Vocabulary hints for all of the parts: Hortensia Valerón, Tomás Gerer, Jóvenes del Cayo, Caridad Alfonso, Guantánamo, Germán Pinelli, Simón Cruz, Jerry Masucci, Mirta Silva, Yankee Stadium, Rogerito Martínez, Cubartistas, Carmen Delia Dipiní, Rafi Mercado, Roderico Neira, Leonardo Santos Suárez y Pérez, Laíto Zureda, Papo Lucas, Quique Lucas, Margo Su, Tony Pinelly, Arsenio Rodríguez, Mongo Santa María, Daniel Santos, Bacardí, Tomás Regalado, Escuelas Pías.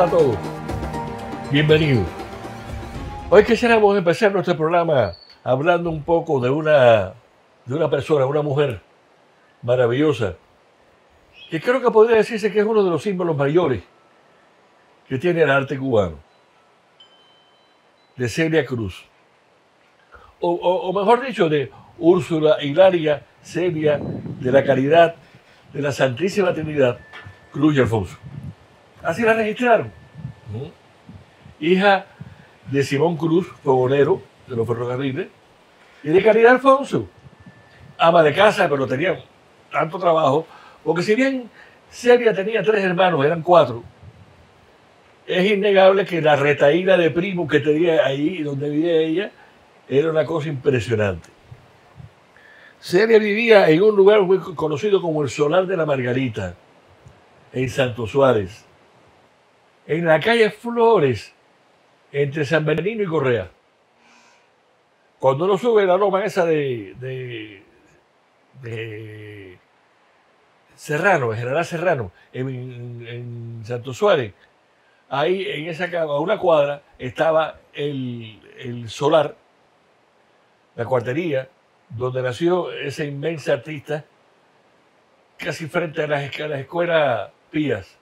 Hola a todos, bienvenidos. Hoy quisiéramos empezar nuestro programa hablando un poco de una persona, una mujer maravillosa, que creo que podría decirse que es uno de los símbolos mayores que tiene el arte cubano, de Celia Cruz, o mejor dicho, de Úrsula Hilaria Celia de la Caridad de la Santísima Trinidad Cruz y Alfonso. Así la registraron. ¿No? Hija de Simón Cruz, fogonero de los ferrocarriles, y de Caridad Alfonso, ama de casa, pero tenía tanto trabajo, porque si bien Celia tenía tres hermanos, eran cuatro, es innegable que la retaíla de primos que tenía ahí donde vivía ella era una cosa impresionante. Celia vivía en un lugar muy conocido como el Solar de la Margarita, en Santo Suárez, en la calle Flores, entre San Bernardino y Correa. Cuando uno sube la loma esa de Serrano, General Serrano, en Santo Suárez, ahí en esa una cuadra estaba el solar, la cuartería, donde nació esa inmensa artista, casi frente a las escuelas Pías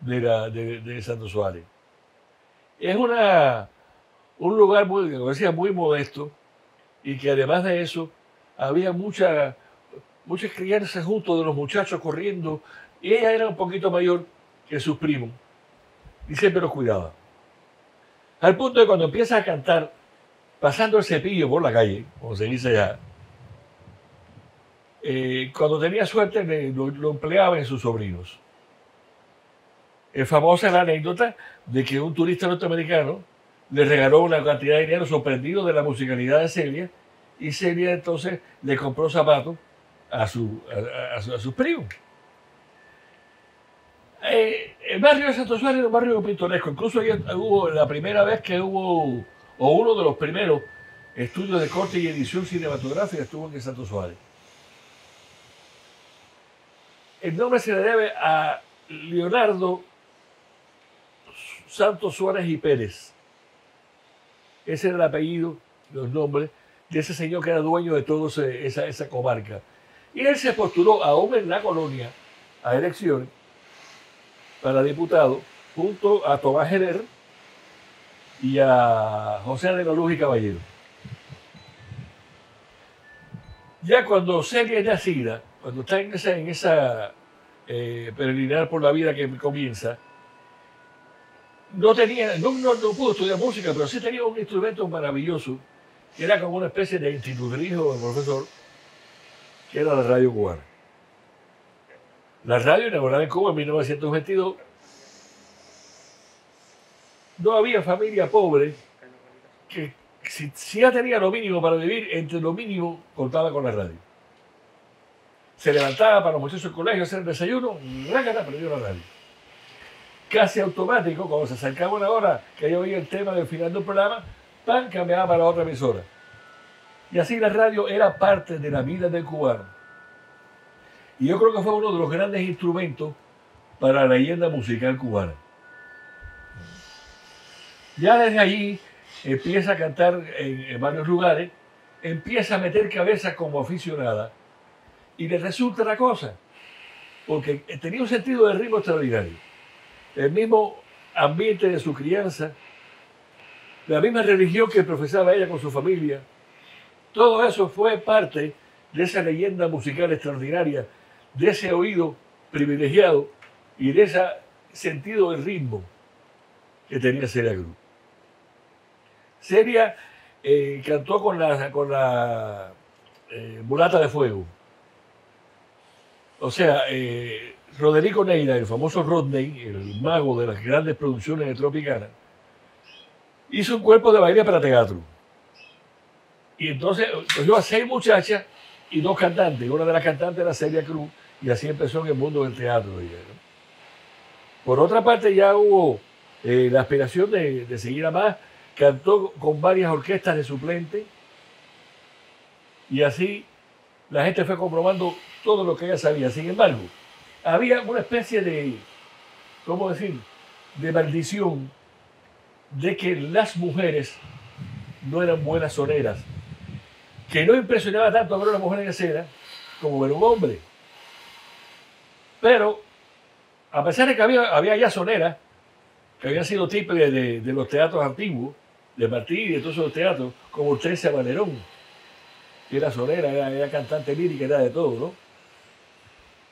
de Santo Suárez. Es un lugar muy, como decía, muy modesto, y que además de eso había muchas crianzas junto de los muchachos corriendo, y ella era un poquito mayor que sus primos y siempre los cuidaba. Al punto de cuando empieza a cantar, pasando el cepillo por la calle, como se dice allá, cuando tenía suerte lo empleaba en sus sobrinos. Es famosa la anécdota de que un turista norteamericano le regaló una cantidad de dinero sorprendido de la musicalidad de Celia, y Celia entonces le compró zapatos a sus primos. El barrio de Santo Suárez era un barrio pintoresco. Incluso hubo la primera vez que hubo, o uno de los primeros estudios de corte y edición cinematográfica estuvo en Santo Suárez. El nombre se le debe a Leonardo Santos Suárez y Pérez. Ese era el apellido, los nombres de ese señor que era dueño de toda esa comarca. Y él se postuló, aún en la colonia, a elecciones para diputado, junto a Tomás Gerer y a José de la Luz y Caballero. Ya cuando Celia es nacida, cuando está en esa peregrinar por la vida que comienza, no pudo estudiar música, pero sí tenía un instrumento maravilloso, que era como una especie de institutriz o de profesor, que era la radio cubana. La radio, inaugurada en Cuba en 1922, no había familia pobre que, si ya tenía lo mínimo para vivir, entre lo mínimo contaba con la radio. Se levantaba para los muchachos del colegio a hacer el desayuno, rácata, perdió la radio. Casi automático, cuando se acercaba una hora que yo oía el tema del final del programa, pan cambiaba para otra emisora. Y así la radio era parte de la vida del cubano. Y yo creo que fue uno de los grandes instrumentos para la leyenda musical cubana. Ya desde allí empieza a cantar en varios lugares, empieza a meter cabeza como aficionada, y le resulta la cosa, porque tenía un sentido de ritmo extraordinario. El mismo ambiente de su crianza, la misma religión que profesaba ella con su familia, todo eso fue parte de esa leyenda musical extraordinaria, de ese oído privilegiado y de ese sentido del ritmo que tenía Celia Cruz. Celia cantó con la mulata de fuego. O sea, Roderico Neira, el famoso Rodney, el mago de las grandes producciones de Tropicana, hizo un cuerpo de baile para teatro. Y entonces cogió a 6 muchachas y 2 cantantes. Una de las cantantes era Celia Cruz, y así empezó en el mundo del teatro. ¿No? Por otra parte, ya hubo la aspiración de seguir a más. Cantó con varias orquestas de suplente, y así la gente fue comprobando todo lo que ella sabía. Sin embargo, había una especie de, ¿cómo decir?, de maldición de que las mujeres no eran buenas soneras, que no impresionaba tanto a ver una mujer en escena como ver un hombre. Pero, a pesar de que había ya soneras, que habían sido típicas de los teatros antiguos, de Martí y de todos esos teatros, como Hortensia Valerón, que era sonera, era cantante lírica, era de todo, ¿no?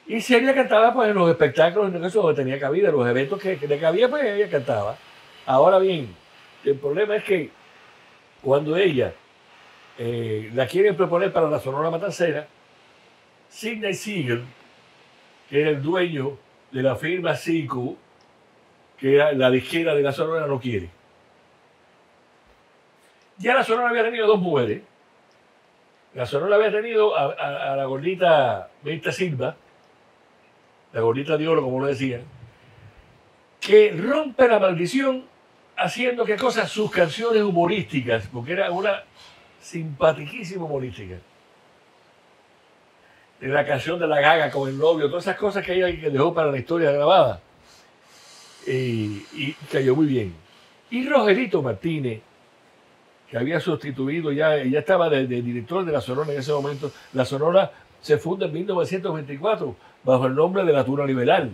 Y si ella cantaba, pues en los espectáculos, en eso donde tenía cabida, en los eventos que le cabía, pues ella cantaba. Ahora bien, el problema es que cuando ella la quieren proponer para la Sonora Matancera, Sidney Siegel, que era el dueño de la firma Siku, que era la disquera de la Sonora, no quiere. Ya la Sonora había tenido dos mujeres. La Sonora había tenido a la gordita Mirta Silva, la gordita de oro, como lo decían, que rompe la maldición haciendo que cosas, sus canciones humorísticas, porque era una simpaticísima humorística. De la canción de la gaga con el novio, todas esas cosas que ella dejó para la historia grabada. Y cayó muy bien. Y Rogerito Martínez, que había sustituido, ya estaba de director de la Sonora en ese momento. La Sonora se funda en 1924 bajo el nombre de la Tuna Liberal.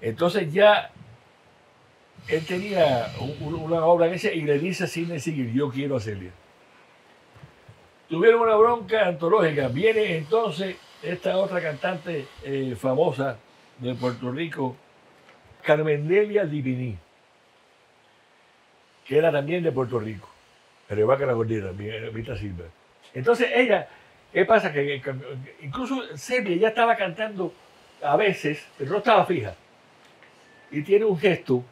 Entonces ya él tenía una obra en esa y le dice a Sidney Siegel, yo quiero hacerla. Tuvieron una bronca antológica. Viene entonces esta otra cantante famosa de Puerto Rico, Carmen Delia Dipiní, que era también de Puerto Rico, pero igual que la gordita, Mirta Silva. Entonces ella, ¿qué pasa? Que incluso Celia ya estaba cantando a veces, pero no estaba fija. Y tiene un gesto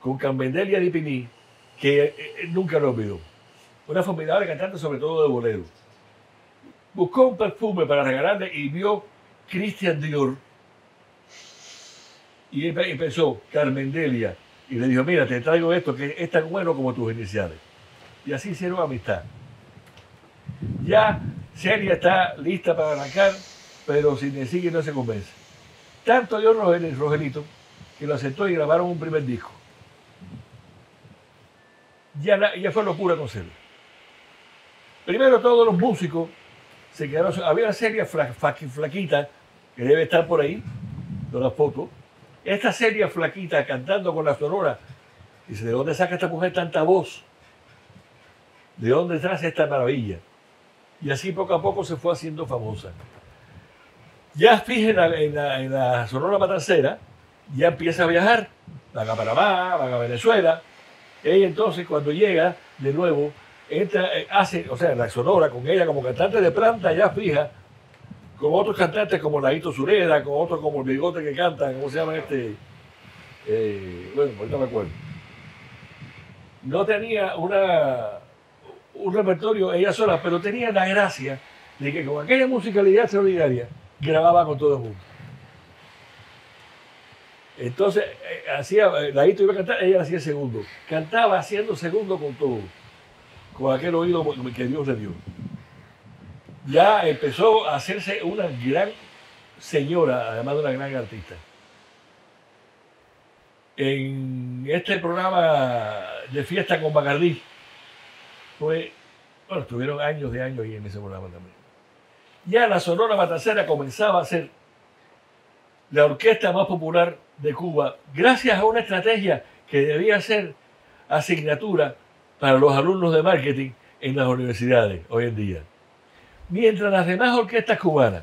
con Carmen Delia Dipiní que nunca lo olvidó. Una formidable cantante, sobre todo de bolero. Buscó un perfume para regalarle y vio Christian Dior. Y él pensó, Carmen Delia. Y le dijo, mira, te traigo esto que es tan bueno como tus iniciales. Y así hicieron amistad. Ya Celia está lista para arrancar, pero Sidney Siegel no se convence. Tanto dio Rogerito que lo aceptó y grabaron un primer disco. Ya fue locura con Celia. Primero todos los músicos se quedaron. Había una Celia flaquita, que debe estar por ahí, de las fotos. Esta Celia flaquita cantando con la Sonora, dice, ¿de dónde saca esta mujer tanta voz? ¿De dónde trae esta maravilla? Y así poco a poco se fue haciendo famosa. Ya fija en la Sonora Matancera, ya empieza a viajar, van a Panamá, van a Venezuela. Ella entonces cuando llega de nuevo, la Sonora con ella como cantante de planta ya fija, con otros cantantes como Laíto Zureda, con otros como el bigote que canta, ¿cómo se llama este? Bueno, ahorita me acuerdo. No tenía un repertorio ella sola, pero tenía la gracia de que con aquella musicalidad extraordinaria grababa con todo el mundo. Entonces, Laíto iba a cantar, ella hacía segundo. Cantaba haciendo segundo con todo, con aquel oído que Dios le dio. Ya empezó a hacerse una gran señora, además de una gran artista. En este programa de fiesta con Bacardí, estuvieron años de años ahí en ese programa también. Ya la Sonora Matancera comenzaba a ser la orquesta más popular de Cuba, gracias a una estrategia que debía ser asignatura para los alumnos de marketing en las universidades hoy en día. Mientras las demás orquestas cubanas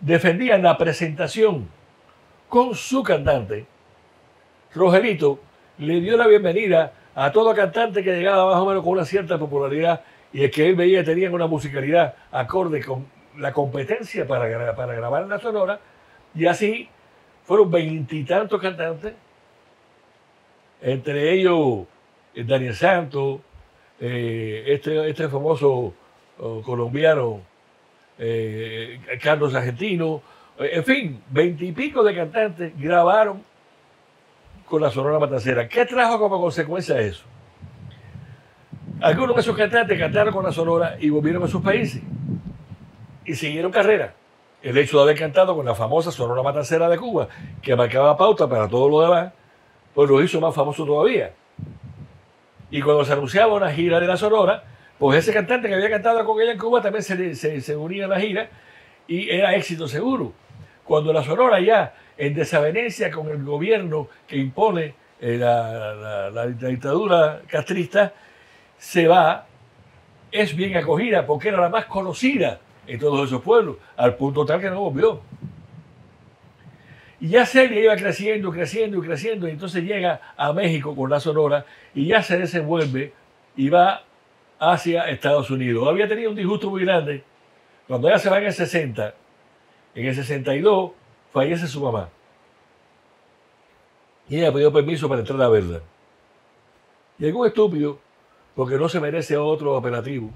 defendían la presentación con su cantante, Rogerito le dio la bienvenida a todo cantante que llegaba más o menos con una cierta popularidad y el que él veía tenían una musicalidad acorde con la competencia para grabar en la Sonora, y así fueron 20 y tantos cantantes, entre ellos Daniel Santos, este famoso colombiano, Carlos Argentino, en fin, 20 y pico de cantantes grabaron con la Sonora Matancera. ¿Qué trajo como consecuencia eso? Algunos de esos cantantes cantaron con la Sonora y volvieron a sus países y siguieron carrera. el hecho de haber cantado con la famosa Sonora Matancera de Cuba, que marcaba pauta para todo lo demás, pues lo hizo más famoso todavía. Y cuando se anunciaba una gira de la Sonora, pues ese cantante que había cantado con ella en Cuba también se unía a la gira y era éxito seguro. Cuando la Sonora ya, en desavenencia con el gobierno que impone la dictadura castrista, se va, es bien acogida porque era la más conocida en todos esos pueblos, al punto tal que no volvió. Y ya Celia iba creciendo, creciendo y creciendo, y entonces llega a México con la Sonora y ya se desenvuelve y va hacia Estados Unidos. Había tenido un disgusto muy grande. Cuando ella se va en el 60, en el 62 fallece su mamá. Y ella pidió permiso para entrar a verla. Y algún estúpido, porque no se merece otro apelativo,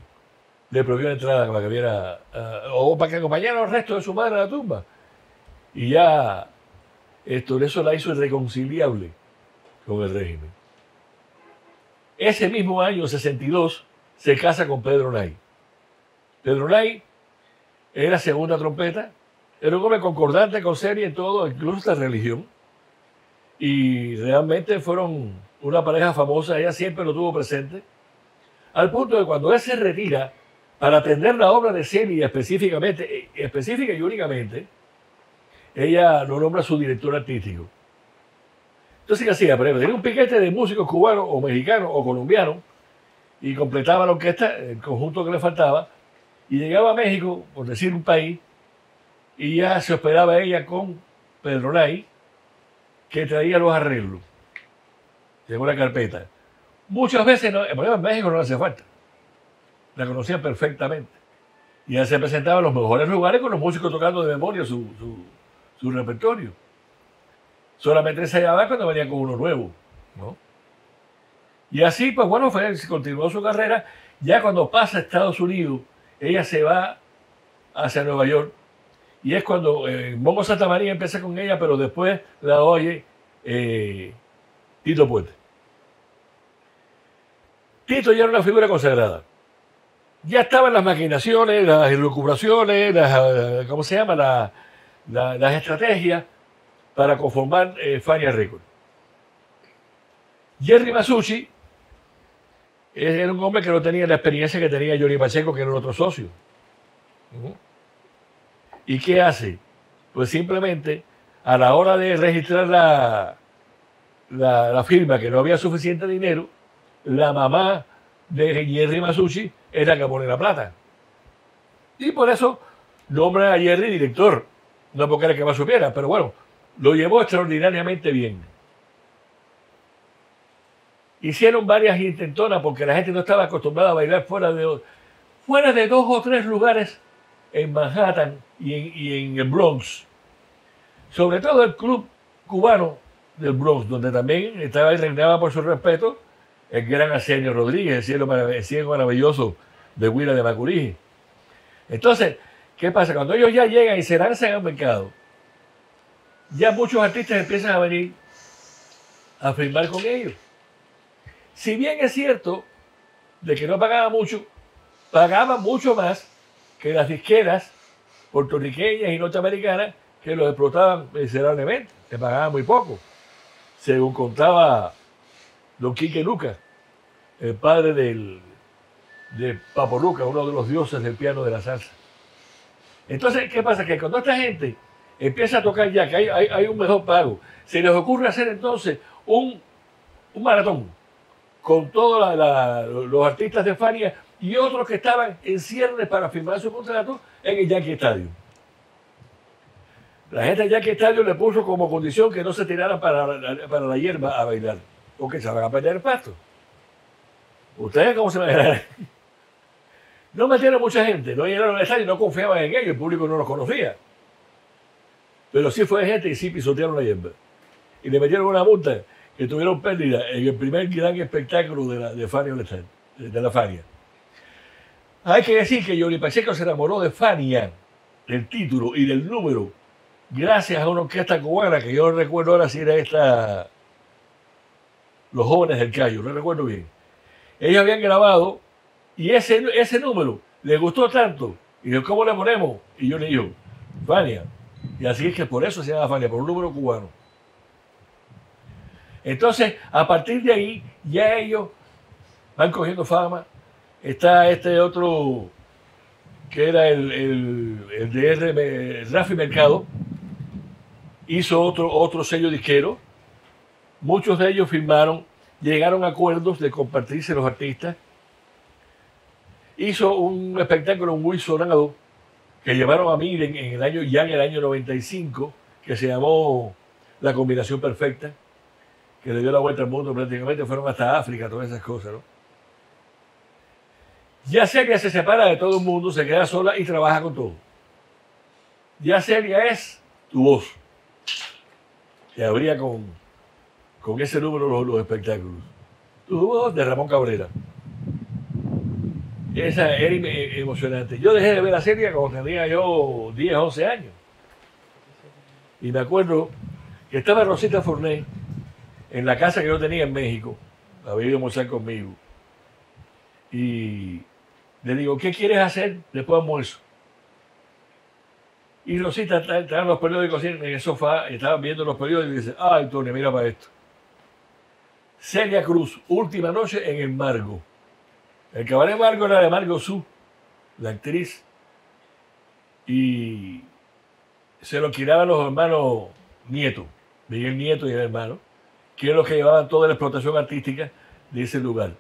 le prohibió la entrada para que viera, o para que acompañara al resto de su madre a la tumba. Y ya eso la hizo irreconciliable con el régimen. Ese mismo año, 62, se casa con Pedro Nay. Pedro Nay era segunda trompeta, era un hombre concordante con serie en todo, incluso la religión. Y realmente fueron una pareja famosa, ella siempre lo tuvo presente. Al punto de cuando él se retira para atender la obra de Celia específica y únicamente, ella lo nombra su director artístico. Entonces, ¿qué hacía? Tenía un piquete de músicos cubanos o mexicanos o colombianos y completaba la orquesta, el conjunto que le faltaba, y llegaba a México, por decir un país, y ya se hospedaba ella con Pedro Nay, que traía los arreglos. Llegó la carpeta. Muchas veces, el problema en México no le hace falta. La conocían perfectamente. Y ella se presentaba en los mejores lugares con los músicos tocando de memoria su repertorio. Solamente se hallaba cuando venía con uno nuevo, ¿no? Y así, pues bueno, continuó su carrera. Ya cuando pasa a Estados Unidos, ella se va hacia Nueva York. Y es cuando Mongo Santa María empieza con ella, pero después la oye Tito Puente. Tito ya era una figura consagrada. Ya estaban las maquinaciones, las elucubraciones, las estrategias para conformar Fania Records. Jerry Masucci era un hombre que no tenía la experiencia que tenía Johnny Pacheco, que era otro socio. ¿Y qué hace? Pues simplemente, a la hora de registrar la firma, que no había suficiente dinero, la mamá de Jerry Masucci era la que pone la plata. Y por eso nombra a Jerry director. No porque era el que más supiera, pero bueno, lo llevó extraordinariamente bien. Hicieron varias intentonas porque la gente no estaba acostumbrada a bailar fuera de dos o tres lugares en Manhattan y en el Bronx. Sobre todo el club cubano del Bronx, donde también estaba y reinaba por su respeto el gran Arsenio Rodríguez, el ciego maravilloso de Huila de Macorís. Entonces, ¿qué pasa? Cuando ellos ya llegan y se lanzan al mercado, ya muchos artistas empiezan a venir a firmar con ellos. Si bien es cierto de que no pagaban mucho más que las disqueras puertorriqueñas y norteamericanas que los explotaban miserablemente, le pagaban muy poco. Según contaba don Quique Lucas, el padre de Papo Lucas, uno de los dioses del piano de la salsa. Entonces, ¿qué pasa? Que cuando esta gente empieza a tocar ya, que hay un mejor pago, se les ocurre hacer entonces un maratón con todos los artistas de Fania y otros que estaban en ciernes para firmar su contrato en el Yankee Stadium. La gente del Yankee Stadium le puso como condición que no se tiraran para la hierba a bailar, porque se van a perder el pasto. ¿Ustedes cómo se imaginan? No metieron mucha gente, no llenaron el estadio, no confiaban en ellos, el público no los conocía. Pero sí fue gente y sí pisotearon la hierba. Y le metieron una multa que tuvieron pérdida en el primer gran espectáculo de la Fania. Hay que decir que Johnny Pacheco se enamoró de Fania, del título y del número, gracias a una orquesta cubana que yo no recuerdo ahora si era esta, Los Jóvenes del Cayo, no recuerdo bien. Ellos habían grabado y ese número les gustó tanto. Y dijo, ¿cómo le ponemos? Y yo le digo, Fania. Y así es que por eso se llama Fania, por un número cubano. Entonces, a partir de ahí, ya ellos van cogiendo fama. Está este otro, que era el de Rafi Mercado, hizo otro sello disquero. Muchos de ellos firmaron, llegaron a acuerdos de compartirse los artistas. Hizo un espectáculo muy sonado que llevaron a mí en el año, ya en el año 95, que se llamó La Combinación Perfecta, que le dio la vuelta al mundo prácticamente, fueron hasta África, todas esas cosas, ¿no? Ya Celia se separa de todo el mundo, se queda sola y trabaja con todo. Ya Celia es tu voz. Se abría con ese número los espectáculos. Tu voz de Ramón Cabrera. Esa era emocionante. Yo dejé de ver a Celia cuando tenía yo 10, 11 años. Y me acuerdo que estaba Rosita Fornés en la casa que yo tenía en México. Había ido a almorzar conmigo. Y le digo, ¿qué quieres hacer después de almuerzo? Y Rosita estaba en los periódicos en el sofá, estaban viendo los periódicos y dice, ay, Tony, mira para esto. Celia Cruz, última noche en el Margo. El cabaret Margo era de Margo Su, la actriz. Y se lo alquilaban los hermanos Nieto, Miguel Nieto y el hermano, que eran los que llevaban toda la explotación artística de ese lugar.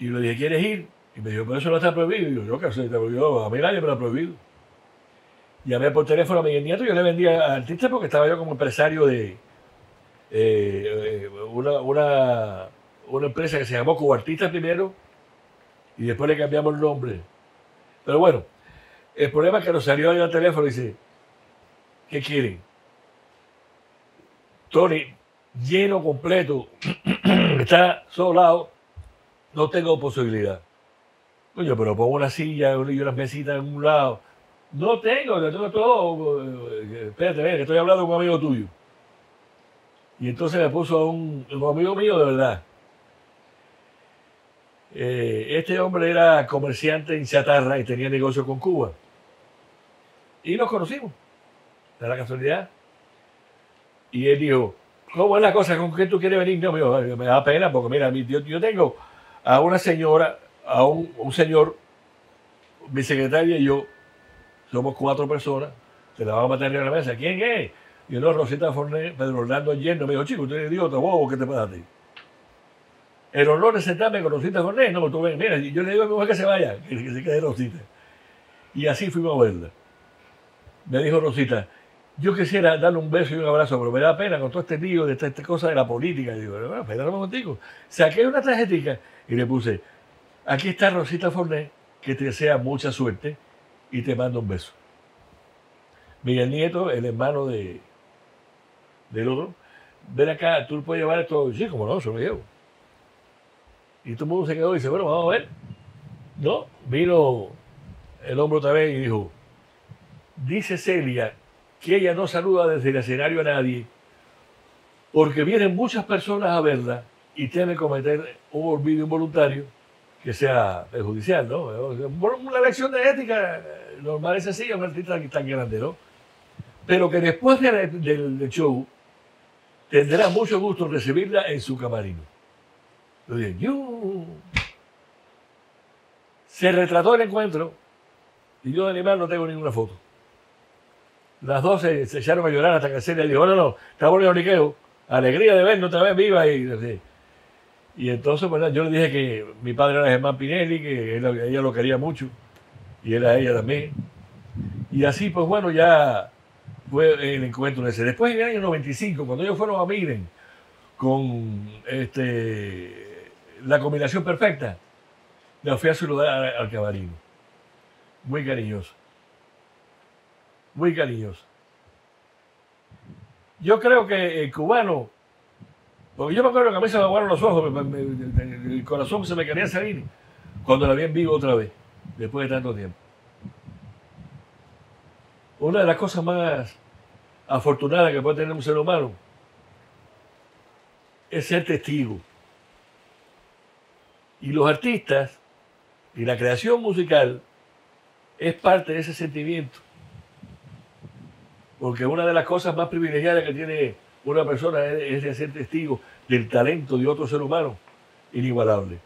Y le dije, ¿quieres ir? Y me dijo, pero eso no está prohibido. Y yo, no, que eso está prohibido, a mí nadie me lo ha prohibido. Llamé por teléfono a Miguel Nieto, yo le vendía a artistas porque estaba yo como empresario de una empresa que se llamó Cubartistas primero y después le cambiamos el nombre. Pero bueno, el problema es que nos salió al teléfono y dice, ¿qué quieren? Tony, lleno completo, está sobrado. No tengo posibilidad. Coño, pero pongo una silla y unas mesitas en un lado. No tengo, lo tengo todo. Espérate, ven, estoy hablando con un amigo tuyo. Y entonces me puso un amigo mío de verdad. Este hombre era comerciante en chatarra y tenía negocio con Cuba. Y nos conocimos, de la casualidad. Y él dijo, ¿cómo es la cosa? ¿Con qué tú quieres venir? No, me da pena porque mira, yo tengo a una señora, a un señor, mi secretaria y yo, somos 4 personas, se la vamos a matar en la mesa. ¿Quién es? Y yo, no, Rosita Fornés, Pedro Orlando Yerno. Me dijo, chico, tú eres idiota, bobo, ¿qué te pasa a ti? El honor de sentarme con Rosita Fornés, no, tú ven, mira, yo le digo a mi mujer que se vaya, que se quede Rosita. Y así fuimos a verla. Me dijo Rosita, yo quisiera darle un beso y un abrazo, pero me da pena con todo este lío de esta cosa de la política. Y digo, bueno, esperamos contigo. Saqué una tarjetita y le puse, aquí está Rosita Fornés, que te desea mucha suerte y te mando un beso. Miguel Nieto, el hermano del otro, ven acá, tú puedes llevar esto. Sí, como no, yo lo llevo. Y todo el mundo se quedó y dice, bueno, vamos a ver. No, vino el hombre otra vez y dijo, dice Celia que ella no saluda desde el escenario a nadie, porque vienen muchas personas a verla y teme cometer un olvido involuntario que sea perjudicial, ¿no? Una lección de ética normal es así, un artista tan grande, ¿no? Pero que después del show tendrá mucho gusto recibirla en su camarino. Lo dije, ¡yu! Se retrató el encuentro y yo de animal no tengo ninguna foto. Las 12 se echaron a llorar hasta que Celia dijo, no, no, está volviendo a Riqueo. Alegría de vernos otra vez viva. Y entonces, bueno, yo le dije que mi padre era Germán Pinelli, que ella lo quería mucho, y él a ella también. Y así, pues bueno, ya fue el encuentro ese. Después, en el año 95, cuando ellos fueron a Miren con La Combinación Perfecta, la fui a saludar al camarino. Muy cariñoso. Muy cariñoso. Yo creo que el cubano, porque yo me acuerdo que a mí se me aguaron los ojos, el corazón se me quería salir cuando la vi en vivo otra vez, después de tanto tiempo. Una de las cosas más afortunadas que puede tener un ser humano es ser testigo. Y los artistas y la creación musical es parte de ese sentimiento porque una de las cosas más privilegiadas que tiene una persona es de ser testigo del talento de otro ser humano inigualable.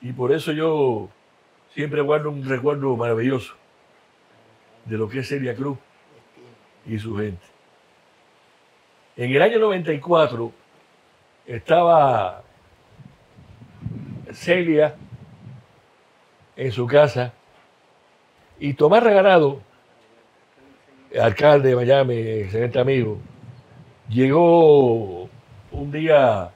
Y por eso yo siempre guardo un recuerdo maravilloso de lo que es Celia Cruz y su gente. En el año 94 estaba Celia en su casa y Tomás Regalado, alcalde de Miami, excelente amigo, llegó un día,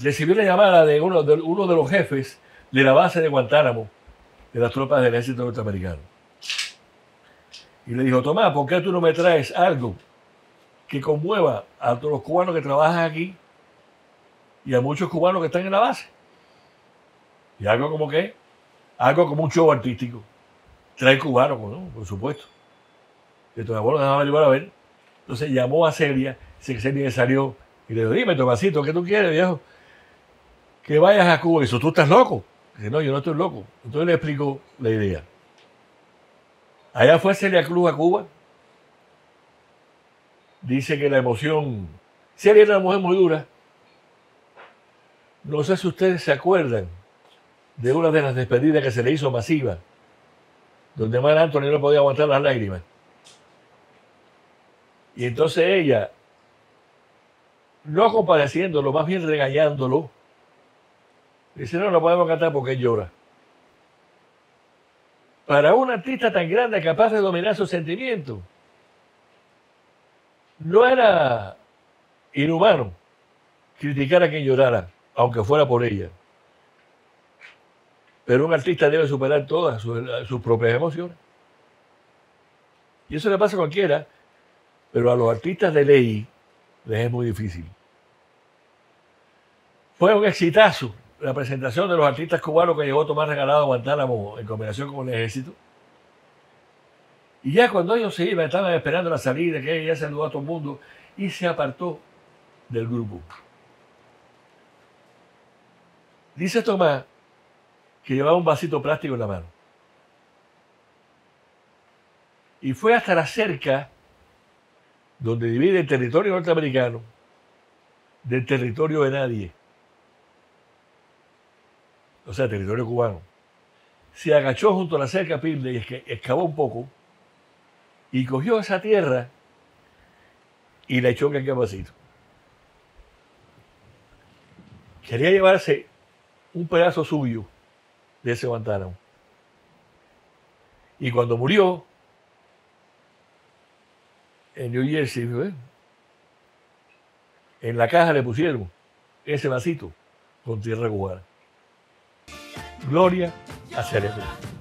recibió una llamada de uno de los jefes de la base de Guantánamo, de las tropas del ejército norteamericano. Y le dijo, Tomás, ¿por qué tú no me traes algo que conmueva a todos los cubanos que trabajan aquí y a muchos cubanos que están en la base? Y algo como qué, algo como un show artístico. Trae cubanos, ¿no? Por supuesto. Que tu abuelo dejaba llevar a ver. Entonces llamó a Celia, Celia salió y le dijo, dime, Tomasito, ¿qué tú quieres, viejo? Que vayas a Cuba. Y dijo, ¿tú estás loco? Y dice, no, yo no estoy loco. Entonces le explicó la idea. Allá fue Celia Cruz a Cuba. Dice que la emoción... Celia era una mujer muy dura. No sé si ustedes se acuerdan de una de las despedidas que se le hizo masiva, donde Mar Anthony no podía aguantar las lágrimas. Y entonces ella, no compadeciéndolo, más bien regañándolo, dice, no, no podemos cantar porque él llora. Para un artista tan grande, capaz de dominar sus sentimientos, no era inhumano criticar a quien llorara, aunque fuera por ella. Pero un artista debe superar todas sus propias emociones. Y eso le pasa a cualquiera, pero a los artistas de ley les es muy difícil. Fue un exitazo la presentación de los artistas cubanos que llegó Tomás Regalado a Guantánamo en combinación con el ejército. Y ya cuando ellos se iban, estaban esperando la salida, que ella saludó a todo el mundo y se apartó del grupo. Dice Tomás que llevaba un vasito plástico en la mano. Y fue hasta la cerca donde divide el territorio norteamericano del territorio de nadie. O sea, territorio cubano. Se agachó junto a la cerca Pirle y excavó un poco y cogió esa tierra y la echó en aquel vasito. Quería llevarse un pedazo suyo de ese Guantánamo. Y cuando murió en New Jersey, ¿eh?, en la caja le pusieron ese vasito con tierra cubana. Gloria a Celia Cruz.